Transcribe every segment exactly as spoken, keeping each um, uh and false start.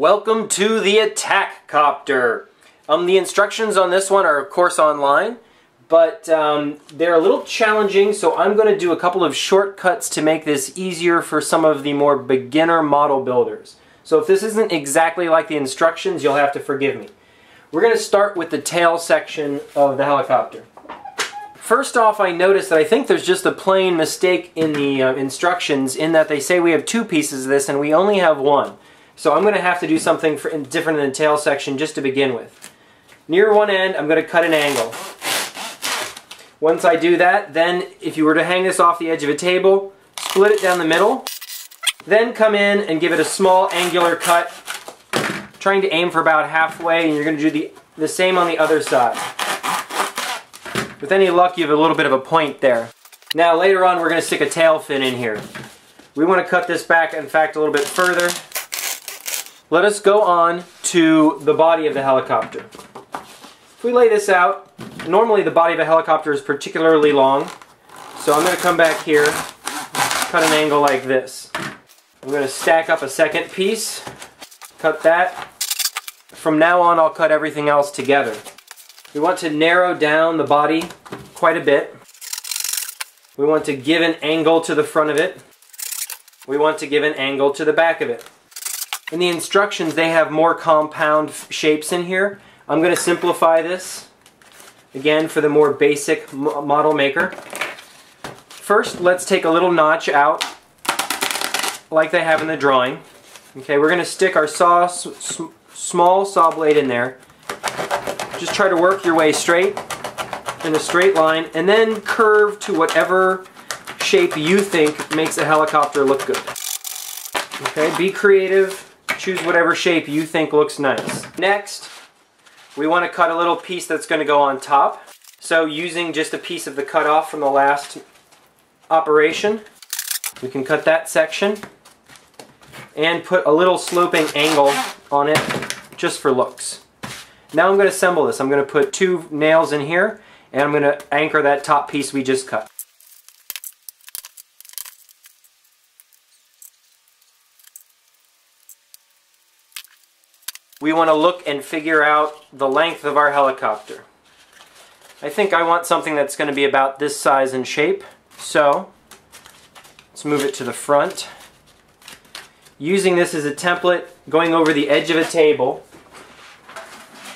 Welcome to the Attack Copter. Um, the instructions on this one are of course online, but um, they're a little challenging, so I'm going to do a couple of shortcuts to make this easier for some of the more beginner model builders. So if this isn't exactly like the instructions, you'll have to forgive me. We're going to start with the tail section of the helicopter. First off, I noticed that I think there's just a plain mistake in the uh, instructions, in that they say we have two pieces of this and we only have one. So I'm going to have to do something for, different in the tail section just to begin with. Near one end, I'm going to cut an angle. Once I do that, then if you were to hang this off the edge of a table, split it down the middle, then come in and give it a small angular cut, trying to aim for about halfway, and you're going to do the, the same on the other side. With any luck, you have a little bit of a point there. Now later on, we're going to stick a tail fin in here. We want to cut this back, in fact, a little bit further. Let us go on to the body of the helicopter. If we lay this out, normally the body of a helicopter is particularly long, so I'm going to come back here, cut an angle like this. I'm going to stack up a second piece, cut that. From now on, I'll cut everything else together. We want to narrow down the body quite a bit. We want to give an angle to the front of it. We want to give an angle to the back of it. In the instructions, they have more compound shapes in here. I'm going to simplify this, again, for the more basic model maker. First, let's take a little notch out, like they have in the drawing. Okay, we're going to stick our saw, sm small saw blade in there. Just try to work your way straight, in a straight line, and then curve to whatever shape you think makes a helicopter look good. Okay, be creative. Choose whatever shape you think looks nice. Next, we want to cut a little piece that's going to go on top. So using just a piece of the cut off from the last operation, we can cut that section and put a little sloping angle on it just for looks. Now I'm going to assemble this. I'm going to put two nails in here and I'm going to anchor that top piece we just cut. We want to look and figure out the length of our helicopter. I think I want something that's going to be about this size and shape, so let's move it to the front. Using this as a template, going over the edge of a table,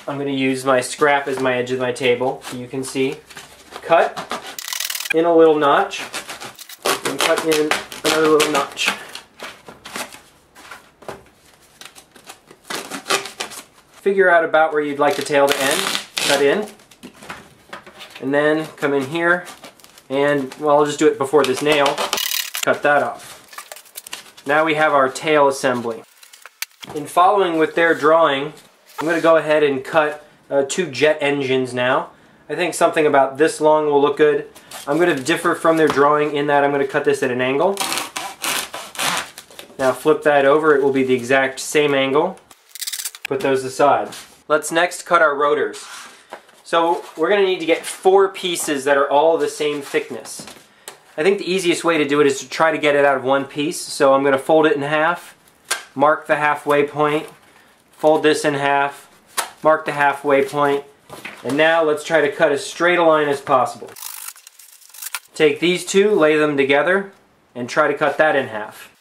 I'm going to use my scrap as my edge of my table, so you can see. Cut in a little notch, and cut in another little notch. Figure out about where you'd like the tail to end, cut in, and then come in here, and well, I'll just do it before this nail, cut that off. Now we have our tail assembly. In following with their drawing, I'm going to go ahead and cut uh, two jet engines now. I think something about this long will look good. I'm going to differ from their drawing in that I'm going to cut this at an angle. Now flip that over, it will be the exact same angle. Put those aside. Let's next cut our rotors. So we're going to need to get four pieces that are all the same thickness. I think the easiest way to do it is to try to get it out of one piece. So I'm going to fold it in half, mark the halfway point, fold this in half, mark the halfway point, and now let's try to cut as straight a line as possible. Take these two, lay them together, and try to cut that in half.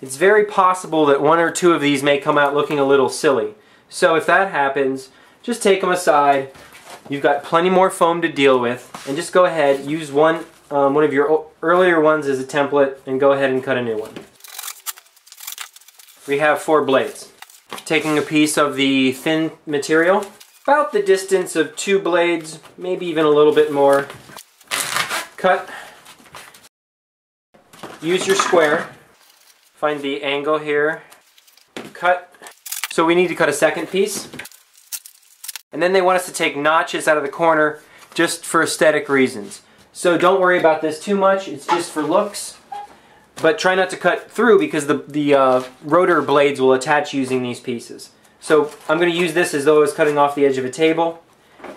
It's very possible that one or two of these may come out looking a little silly. So if that happens, just take them aside. You've got plenty more foam to deal with, and just go ahead, use one, um, one of your earlier ones as a template, and go ahead and cut a new one. We have four blades. Taking a piece of the thin material, about the distance of two blades, maybe even a little bit more. Cut. Use your square. Find the angle here, cut. So we need to cut a second piece. And then they want us to take notches out of the corner just for aesthetic reasons. So don't worry about this too much, it's just for looks. But try not to cut through because the, the uh, rotor blades will attach using these pieces. So I'm going to use this as though I was cutting off the edge of a table,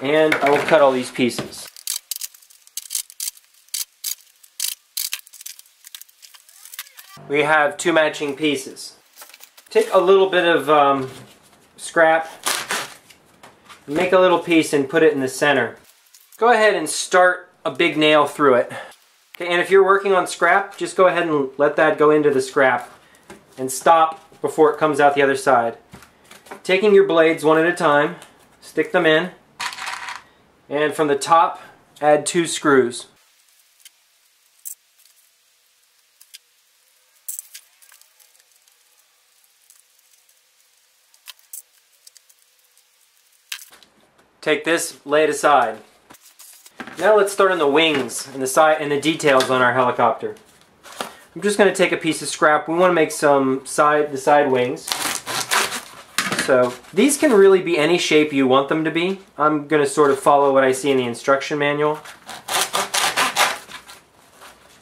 and I will cut all these pieces. We have two matching pieces. take a little bit of um, scrap, make a little piece and put it in the center. Go ahead and start a big nail through it. Okay, and if you're working on scrap, just go ahead and let that go into the scrap and stop before it comes out the other side. Taking your blades one at a time, stick them in, and from the top add two screws. Take this, lay it aside. Now let's start on the wings and the side and the details on our helicopter. I'm just going to take a piece of scrap. We want to make some side the side wings. So these can really be any shape you want them to be. I'm going to sort of follow what I see in the instruction manual.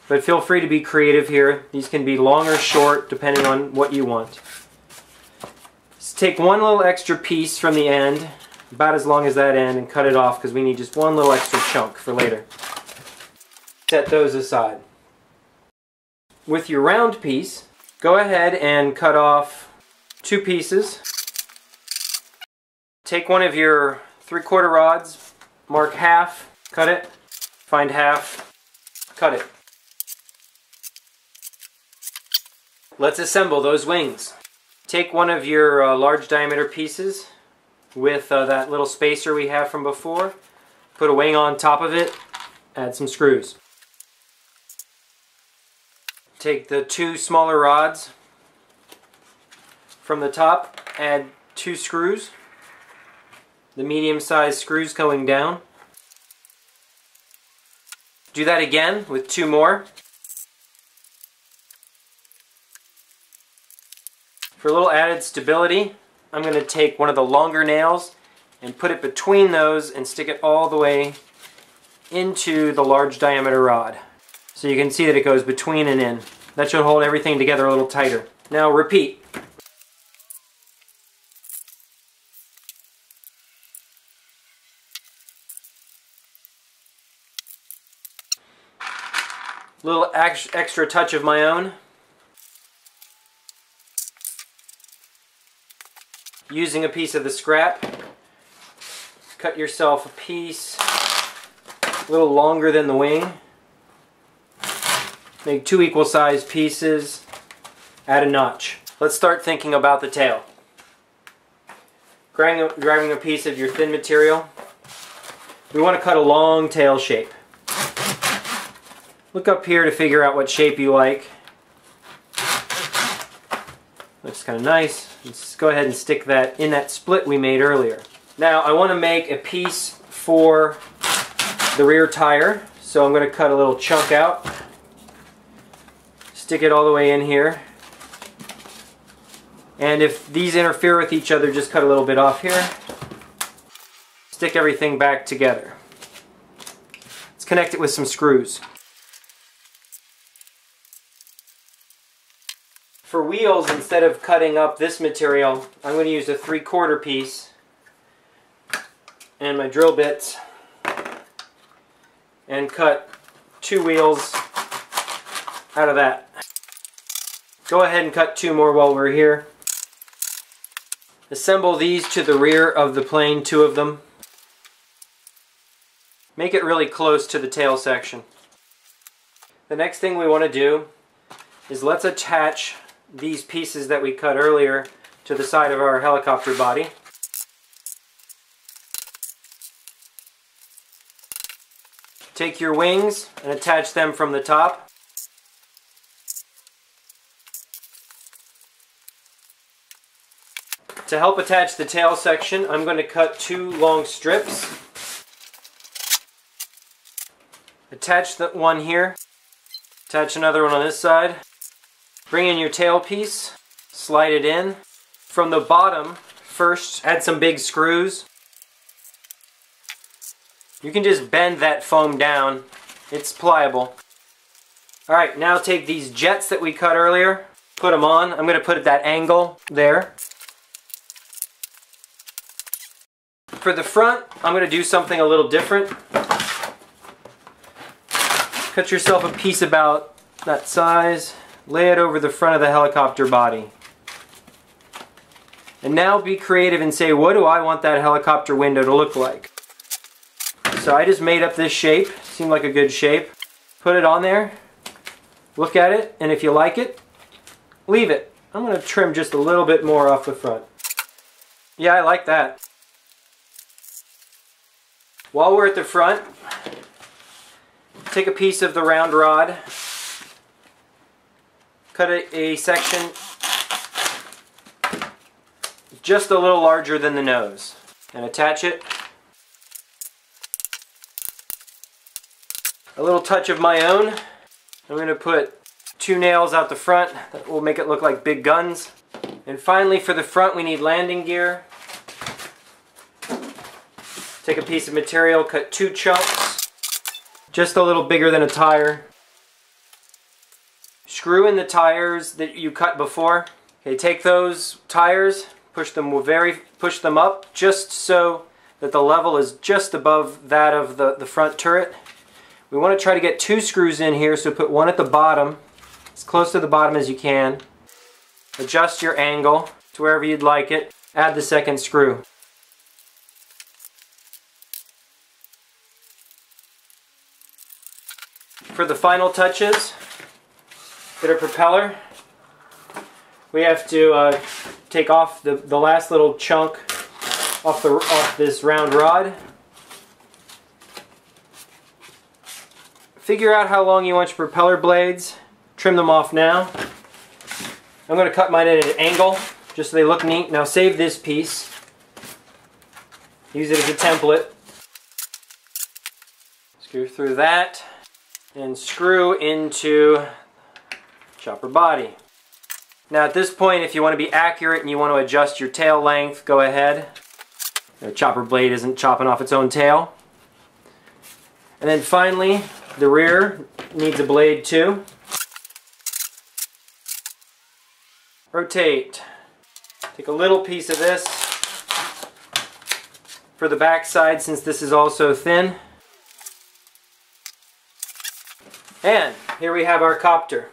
But feel free to be creative here. These can be long or short depending on what you want. Just take one little extra piece from the end, about as long as that end, and cut it off because we need just one little extra chunk for later. Set those aside. With your round piece, go ahead and cut off two pieces. Take one of your three-quarter rods, mark half, cut it, find half, cut it. Let's assemble those wings. Take one of your uh, large diameter pieces, with uh, that little spacer we have from before, put a wing on top of it, add some screws. Take the two smaller rods from the top, add two screws, the medium-sized screws going down. Do that again with two more. For a little added stability, I'm going to take one of the longer nails and put it between those and stick it all the way into the large diameter rod. So you can see that it goes between and in. That should hold everything together a little tighter. Now repeat. Little extra touch of my own. Using a piece of the scrap, cut yourself a piece a little longer than the wing. Make two equal sized pieces, add a notch. Let's start thinking about the tail. Grabbing a piece of your thin material, we want to cut a long tail shape. Look up here to figure out what shape you like. Looks kind of nice. Let's go ahead and stick that in that split we made earlier. Now I want to make a piece for the rear tire, so I'm going to cut a little chunk out, stick it all the way in here, and if these interfere with each other, just cut a little bit off here. Stick everything back together. Let's connect it with some screws. For wheels, instead of cutting up this material, I'm going to use a three-quarter piece and my drill bits and cut two wheels out of that. Go ahead and cut two more while we're here. Assemble these to the rear of the plane, two of them. Make it really close to the tail section. The next thing we want to do is let's attach these pieces that we cut earlier to the side of our helicopter body. Take your wings and attach them from the top. To help attach the tail section, I'm going to cut two long strips. Attach that one here. Attach another one on this side. Bring in your tail piece, slide it in. From the bottom, first add some big screws. You can just bend that foam down. It's pliable. Alright, now take these jets that we cut earlier, put them on. I'm going to put it at that angle there. For the front, I'm going to do something a little different. Cut yourself a piece about that size. Lay it over the front of the helicopter body. And now be creative and say, what do I want that helicopter window to look like? So I just made up this shape, seemed like a good shape. Put it on there, look at it, and if you like it, leave it. I'm going to trim just a little bit more off the front. Yeah, I like that. While we're at the front, take a piece of the round rod, cut a, a section just a little larger than the nose, and attach it. A little touch of my own. I'm going to put two nails out the front that will make it look like big guns. And finally, for the front, we need landing gear. Take a piece of material, cut two chunks, just a little bigger than a tire. Screw in the tires that you cut before. Okay, take those tires, push them very, push them up just so that the level is just above that of the, the front turret. We want to try to get two screws in here, so put one at the bottom, as close to the bottom as you can. Adjust your angle to wherever you'd like it. Add the second screw. For the final touches, get a propeller. We have to uh, take off the, the last little chunk off, the, off this round rod. Figure out how long you want your propeller blades. Trim them off now. I'm going to cut mine at an angle just so they look neat. Now save this piece. Use it as a template. Screw through that and screw into chopper body. Now at this point, if you want to be accurate and you want to adjust your tail length, go ahead. The chopper blade isn't chopping off its own tail. And then finally, the rear needs a blade too. Rotate. Take a little piece of this for the back side since this is also thin. And here we have our copter.